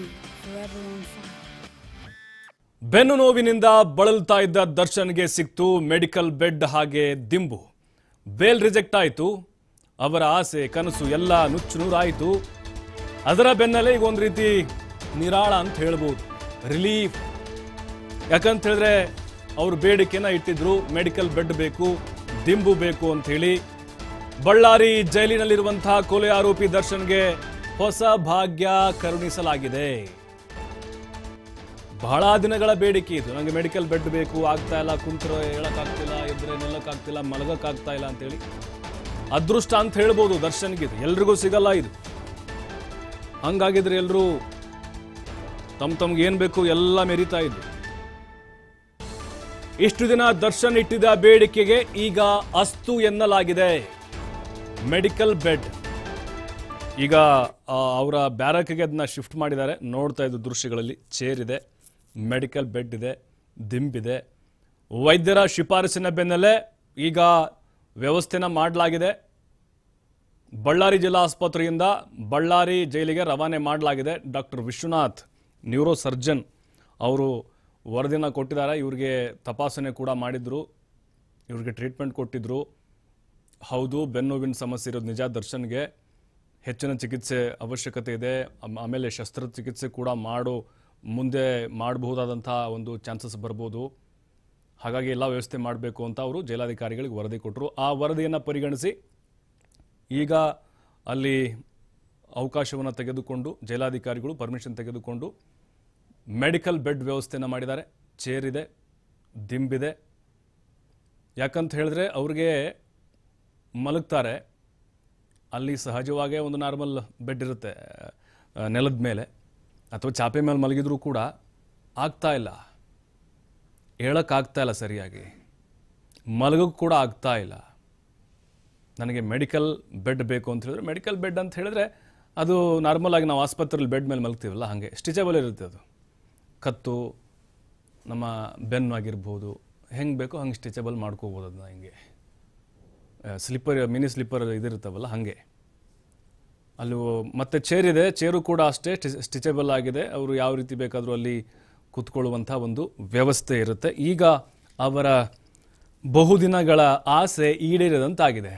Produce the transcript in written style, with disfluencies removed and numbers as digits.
me forever on fire. ಬೆನ್ನು ನೋವಿನಿಂದ ಬಳಲ್ತಾ ಇದ್ದ ದರ್ಶನ್ಗೆ ಸಿಕ್ತು ಮೆಡಿಕಲ್ ಬೆಡ್ ಹಾಗೆ ದಿಂಬು. ಬೇಲ್ ರಿಜೆಕ್ಟ್ ಆಯಿತು, ಅವರ ಆಸೆ ಕನಸು ಎಲ್ಲ ನುಚ್ಚುನೂರಾಯಿತು. ಅದರ ಬೆನ್ನಲ್ಲೇ ಈಗ ಒಂದು ರೀತಿ ನಿರಾಳ ಅಂತ ಹೇಳಬಹುದು, ರಿಲೀಫ್. ಯಾಕಂತ ಹೇಳಿದ್ರೆ ಅವರು ಬೇಡಿಕೆನ ಇಟ್ಟಿದ್ರು, ಮೆಡಿಕಲ್ ಬೆಡ್ ಬೇಕು, ದಿಂಬು ಬೇಕು ಅಂತ ಹೇಳಿ. ಬಳ್ಳಾರಿ ಜೈಲಿನಲ್ಲಿರುವಂತಹ ಕೊಲೆ ಆರೋಪಿ ದರ್ಶನ್ಗೆ ಹೊಸ ಭಾಗ್ಯ ಕರುಣಿಸಲಾಗಿದೆ. ಬಹಳ ದಿನಗಳ ಬೇಡಿಕೆ ಇದು, ನನಗೆ ಮೆಡಿಕಲ್ ಬೆಡ್ ಬೇಕು, ಆಗ್ತಾ ಇಲ್ಲ, ಕುಂತ್ರೆ ಹೇಳಕ್ಕಾಗ್ತಿಲ್ಲ, ಇದ್ರೆ ನಿಲ್ಲಕ್ಕಾಗ್ತಿಲ್ಲ, ಮಲಗಕ್ಕಾಗ್ತಾ ಇಲ್ಲ ಅಂತೇಳಿ. ಅದೃಷ್ಟ ಅಂತ ಹೇಳ್ಬೋದು ದರ್ಶನ್ಗಿದು, ಎಲ್ರಿಗೂ ಸಿಗಲ್ಲ ಇದು. ಹಂಗಾಗಿದ್ರೆ ಎಲ್ಲರೂ ತಮ್ಗೆ ಏನ್ ಬೇಕು ಎಲ್ಲ ಮೆರಿತಾ ಇದ್ರು. ಇಷ್ಟು ದಿನ ದರ್ಶನ್ ಇಟ್ಟಿದ್ದ ಬೇಡಿಕೆಗೆ ಈಗ ಅಸ್ತು ಎನ್ನಲಾಗಿದೆ. ಮೆಡಿಕಲ್ ಬೆಡ್ ಈಗ ಅವರ ಬ್ಯಾರಕ್ಗೆ ಅದನ್ನ ಶಿಫ್ಟ್ ಮಾಡಿದ್ದಾರೆ. ನೋಡ್ತಾ ಇದ್ದ ದೃಶ್ಯಗಳಲ್ಲಿ ಚೇರ್ ಇದೆ, ಮೆಡಿಕಲ್ ಬೆಡ್ ಇದೆ, ದಿಂಬಿದೆ. ವೈದ್ಯರ ಶಿಫಾರಸಿನ ಬೆನ್ನಲ್ಲೇ ಈಗ ವ್ಯವಸ್ಥೆನ ಮಾಡಲಾಗಿದೆ. ಬಳ್ಳಾರಿ ಜಿಲ್ಲಾ ಆಸ್ಪತ್ರೆಯಿಂದ ಬಳ್ಳಾರಿ ಜೈಲಿಗೆ ರವಾನೆ ಮಾಡಲಾಗಿದೆ. ಡಾಕ್ಟರ್ ವಿಶ್ವನಾಥ್, ನ್ಯೂರೋ ಸರ್ಜನ್, ಅವರು ವರದಿನ ಕೊಟ್ಟಿದ್ದಾರೆ. ಇವರಿಗೆ ತಪಾಸಣೆ ಕೂಡ ಮಾಡಿದ್ರು, ಇವರಿಗೆ ಟ್ರೀಟ್ಮೆಂಟ್ ಕೊಟ್ಟಿದ್ರು. ಹೌದು, ಬೆನ್ನೋವಿನ ಸಮಸ್ಯೆ ಇರೋದು ನಿಜ ದರ್ಶನ್ಗೆ. ಹೆಚ್ಚಿನ ಚಿಕಿತ್ಸೆ ಅವಶ್ಯಕತೆ ಇದೆ. ಆಮೇಲೆ ಶಸ್ತ್ರಚಿಕಿತ್ಸೆ ಕೂಡ ಮುಂದೆ ಮಾಡಬಹುದಾದಂಥ ಒಂದು ಚಾನ್ಸಸ್ ಬರ್ಬೋದು. ಹಾಗಾಗಿ ಎಲ್ಲ ವ್ಯವಸ್ಥೆ ಮಾಡಬೇಕು ಅಂತ ಅವರು ಜೈಲಾಧಿಕಾರಿಗಳಿಗೆ ವರದಿ ಕೊಟ್ಟರು. ಆ ವರದಿಯನ್ನು ಪರಿಗಣಿಸಿ ಈಗ ಅಲ್ಲಿ ಅವಕಾಶವನ್ನು ತೆಗೆದುಕೊಂಡು ಜೈಲಾಧಿಕಾರಿಗಳು ಪರ್ಮಿಷನ್ ತೆಗೆದುಕೊಂಡು ಮೆಡಿಕಲ್ ಬೆಡ್ ವ್ಯವಸ್ಥೆಯನ್ನು ಮಾಡಿದ್ದಾರೆ. ಚೇರ್ ಇದೆ, ದಿಂಬಿದೆ. ಯಾಕಂತ ಹೇಳಿದ್ರೆ ಅವ್ರಿಗೆ ಮಲಗ್ತಾರೆ, ಅಲ್ಲಿ ಸಹಜವಾಗೇ ಒಂದು ನಾರ್ಮಲ್ ಬೆಡ್ ಇರುತ್ತೆ ನೆಲದ ಮೇಲೆ ಅಥವಾ ಚಾಪೆ ಮೇಲೆ ಮಲಗಿದ್ರೂ ಕೂಡ ಆಗ್ತಾ ಇಲ್ಲ, ಹೇಳೋಕ್ಕಾಗ್ತಾ ಇಲ್ಲ ಸರಿಯಾಗಿ, ಮಲಗೋಕ್ಕೂ ಕೂಡ ಆಗ್ತಾ ಇಲ್ಲ. ನನಗೆ ಮೆಡಿಕಲ್ ಬೆಡ್ ಬೇಕು ಅಂತ ಹೇಳಿದ್ರೆ, ಮೆಡಿಕಲ್ ಬೆಡ್ ಅಂತ ಹೇಳಿದ್ರೆ ಅದು ನಾರ್ಮಲ್ ಆಗಿ ನಾವು ಆಸ್ಪತ್ರೆಯಲ್ಲಿ ಬೆಡ್ ಮೇಲೆ ಮಲಗ್ತೀವಲ್ಲ ಹಾಗೆ ಸ್ಟಿಚೇಬಲ್ ಇರುತ್ತೆ. ಅದು ಕತ್ತು ನಮ್ಮ ಬೆನ್ನು ಆಗಿರ್ಬೋದು, ಹೆಂಗೆ ಬೇಕೋ ಹಂಗೆ ಸ್ಟಿಚೇಬಲ್ ಮಾಡ್ಕೋಬೋದು. ಅದನ್ನ ಹಿಂಗೆ ಸ್ಲಿಪ್ಪರ್, ಮಿನಿ ಸ್ಲಿಪ್ಪರ್ ಇದಿರುತ್ತವಲ್ಲ ಹಾಗೆ. ಅಲ್ಲೂ ಮತ್ತೆ ಚೇರ್ ಇದೆ, ಚೇರು ಕೂಡ ಅಷ್ಟೇ ಸ್ಟಿಚೇಬಲ್ ಆಗಿದೆ. ಅವರು ಯಾವ ರೀತಿ ಬೇಕಾದರೂ ಅಲ್ಲಿ ಕೂತ್ಕೊಳ್ಳುವಂಥ ಒಂದು ವ್ಯವಸ್ಥೆ ಇರುತ್ತೆ. ಈಗ ಅವರ ಬಹುದಿನಗಳ ಆಸೆ ಈಡೇರಿದಂತಾಗಿದೆ.